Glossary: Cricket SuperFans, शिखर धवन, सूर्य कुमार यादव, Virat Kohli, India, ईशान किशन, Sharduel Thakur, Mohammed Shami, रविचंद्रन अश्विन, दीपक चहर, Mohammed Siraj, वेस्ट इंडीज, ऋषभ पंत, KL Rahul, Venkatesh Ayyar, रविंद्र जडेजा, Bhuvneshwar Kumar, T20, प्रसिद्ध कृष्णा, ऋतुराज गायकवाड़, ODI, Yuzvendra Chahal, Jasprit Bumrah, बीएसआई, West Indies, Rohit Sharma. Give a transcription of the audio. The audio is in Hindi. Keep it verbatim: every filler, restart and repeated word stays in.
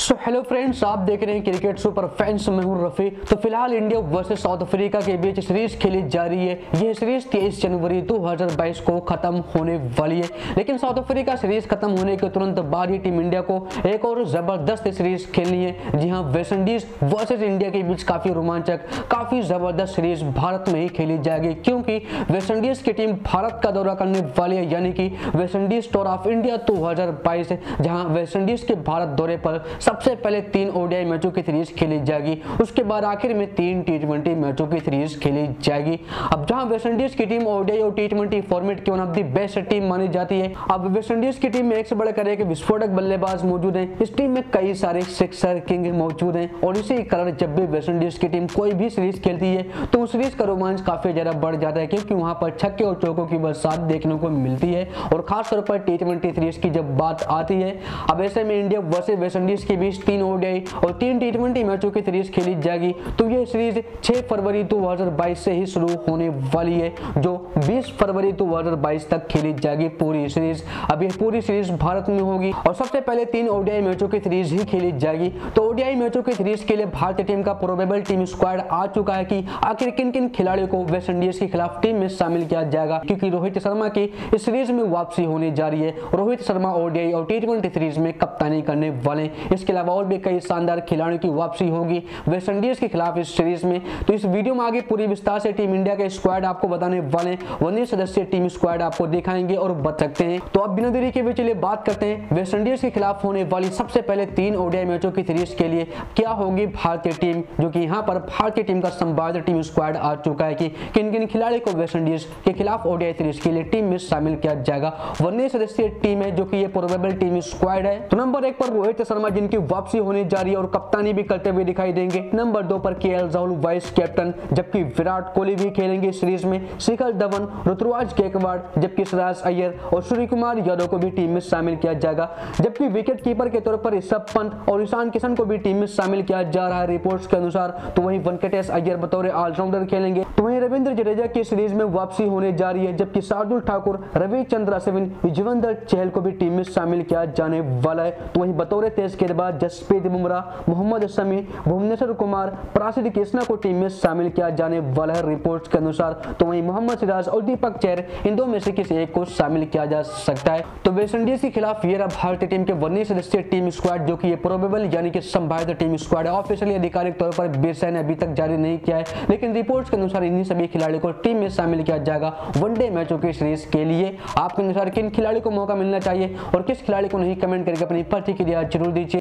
सो हेलो फ्रेंड्स, आप देख रहे हैं क्रिकेट सुपर फैंस, मैं हूं रफ़ी। तो फिलहाल इंडिया वर्सेस साउथ अफ्रीका के बीच सीरीज खेली जा रही है। यह सीरीज तेईस जनवरी दो हज़ार बाईस को ख़त्म होने वाली है, लेकिन साउथ अफ्रीका सीरीज खत्म होने के तुरंत बाद ही टीम इंडिया को एक और ज़बरदस्त सीरीज खेलनी है। जी हां, वेस्ट इंडीज़ वर्सेज इंडिया के बीच काफ़ी रोमांचक, काफ़ी ज़बरदस्त सीरीज भारत में ही खेली जाएगी, क्योंकि वेस्ट इंडीज़ की टीम भारत का दौरा करने वाली है, यानी कि West Indies tour of India दो हज़ार बाईस, जहाँ वेस्ट इंडीज़ के भारत दौरे पर सबसे पहले तीन ओडीआई मैचों की सीरीज खेली जाएगी, उसके बाद आखिर में तीन टी ट्वेंटी मैचों की सीरीज खेली जाएगी। अब जहां वेस्ट इंडीज की टीम ओडीआई और टी ट्वेंटी फॉर्मेट की one of the best team मानी जाती है। अब वेस्ट इंडीज की टीम में एक से बढ़कर एक विस्फोटक बल्लेबाज मौजूद हैं। इस टीम में कई सारे सिक्सर किंग मौजूद हैं और इसी कारण जब भी वेस्ट इंडीज की टीम कोई भी सीरीज खेलती है तो उस सीरीज का रोमांच काफी ज्यादा बढ़ जाता है, क्योंकि वहां पर छक्के और चौकों की बरसात देखने को मिलती है। और खासतौर पर टी ट्वेंटी सीरीज की जब बात आती है, अब ऐसे में इंडिया वर्सेज वेस्ट इंडीज के बीच तीन ओडीआई और तीन टी ट्वेंटी मैचों की सीरीज खेली जाएगी। तो यह सीरीज छह फरवरी दो हज़ार बाईस से ही शुरू होने वाली है, जो बीस फरवरी दो हज़ार बाईस तक खेली जाएगी पूरी सीरीज। अब यह पूरी सीरीज भारत में होगी और सबसे पहले तीन ओडीआई मैचों की सीरीज ही खेली जाएगी। तो ओडीआई मैचों की सीरीज के लिए भारतीय टीम का प्रोबेबल टीम स्क्वाड आ चुका है कि आखिर किन किन खिलाड़ियों को वेस्ट इंडीज के खिलाफ टीम में शामिल किया जाएगा, क्योंकि रोहित शर्मा की इस सीरीज में वापसी होने जा रही है। रोहित शर्मा ओडीआई और टी ट्वेंटी सीरीज में कप्तानी करने वाले। इसके अलावा और भी कई शानदार खिलाड़ियों की वापसी होगी वेस्ट इंडीज के खिलाफ इस सीरीज में। तो इस वीडियो में आगे पूरी विस्तार से टीम इंडिया का स्क्वाड आपको बताने वाले, वन्य सदस्य टीम स्क्वाड आपको दिखाएंगे और बता सकते हैं। तो अब बिना देरी के भी चलिए बात करते हैं वेस्ट इंडीज के खिलाफ होने वाली सबसे पहले तीन ओडीआई मैचों की सीरीज के लिए क्या होगी भारतीय टीम, जो कि यहाँ पर भारतीय टीम का संभावित टीम स्क्वाड आ चुका है कि किन किन खिलाड़ी को वेस्ट इंडीज के खिलाफ ओडीआई सीरीज के लिए टीम में शामिल किया जाएगा। वन्य सदस्य टीम है, जो कि ये प्रोबेबल टीम स्क्वाड है। तो नंबर एक पर रोहित शर्मा, जिनकी वापसी होने जा रही है और कप्तानी भी करते हुए दिखाई देंगे। नंबर दो पर केएल राहुल वाइस कैप्टन, जबकि विराट कोहली भी खेलेंगे सीरीज में। शिखर धवन, ऋतुराज गायकवाड़, जबकि सिराज अय्यर और सूर्य कुमार यादव को भी टीम में शामिल किया जाएगा, जबकि विकेट कीपर के तौर पर ऋषभ पंत और ईशान किशन को भी टीम में शामिल किया जा रहा है रिपोर्ट्स के अनुसार। तो वहीं वेंकटेश अय्यर बतौर ऑलराउंडर खेलेंगे। तो वहीं रविंद्र जडेजा की सीरीज में वापसी होने जा रही है, जबकि शार्दुल ठाकुर, रविचंद्रन अश्विन, युजवेंद्र चहल को भी टीम में शामिल किया जाने वाला है। तो वहीं बतौर तेज के बाद जसप्रीत बुमराह, मोहम्मद शमी, भुवनेश्वर कुमार, प्रसिद्ध कृष्णा को टीम में शामिल किया जाने वाला है रिपोर्ट्स के अनुसार। तो वहीं मोहम्मद सिराज और दीपक चहर, इन दो में से किसी एक को शामिल किया जा सकता है। तो वेस्ट इंडीज के खिलाफ ये रहा भारतीय टीम के वन्य सदस्यीय टीम स्क्वाड, जो कि ये प्रोबेबल यानी कि संभावित टीम स्क्वाड है। ऑफिशियली आधिकारिक तौर पर बीएसआई ने अभी तक जारी नहीं किया है, लेकिन रिपोर्ट्स के अनुसार इन्हीं सभी खिलाड़ियों को टीम में शामिल किया जाएगा वनडे मैचों की सीरीज के लिए। आपके अनुसार किन खिलाड़ी को मौका मिलना चाहिए और किस खिलाड़ी को नहीं, कमेंट करके अपनी प्रतिक्रिया जरूर दीजिए।